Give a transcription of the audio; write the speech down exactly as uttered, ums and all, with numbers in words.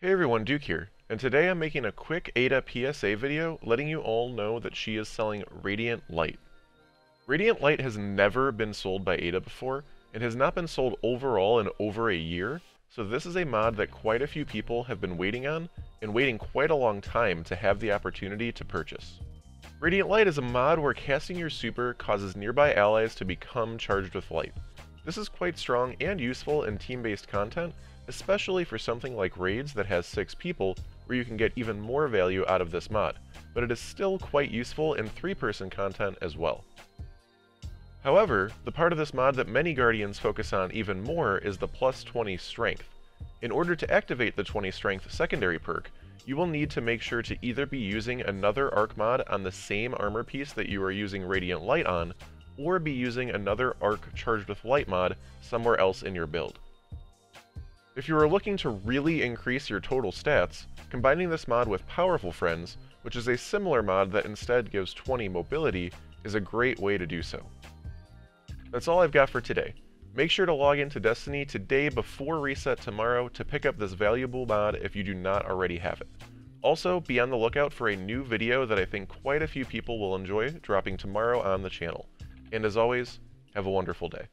Hey everyone, Duke here, and today I'm making a quick Ada P S A video letting you all know that she is selling Radiant Light. Radiant Light has never been sold by Ada before, and has not been sold overall in over a year, so this is a mod that quite a few people have been waiting on, and waiting quite a long time to have the opportunity to purchase. Radiant Light is a mod where casting your super causes nearby allies to become charged with light. This is quite strong and useful in team-based content, especially for something like raids that has six people, where you can get even more value out of this mod, but it is still quite useful in three person content as well. However, the part of this mod that many Guardians focus on even more is the plus twenty strength. In order to activate the twenty strength secondary perk, you will need to make sure to either be using another arc mod on the same armor piece that you are using Radiant Light on, or be using another arc charged with light mod somewhere else in your build. If you are looking to really increase your total stats, combining this mod with Powerful Friends, which is a similar mod that instead gives twenty mobility, is a great way to do so. That's all I've got for today. Make sure to log into Destiny today before reset tomorrow to pick up this valuable mod if you do not already have it. Also, be on the lookout for a new video that I think quite a few people will enjoy dropping tomorrow on the channel. And as always, have a wonderful day.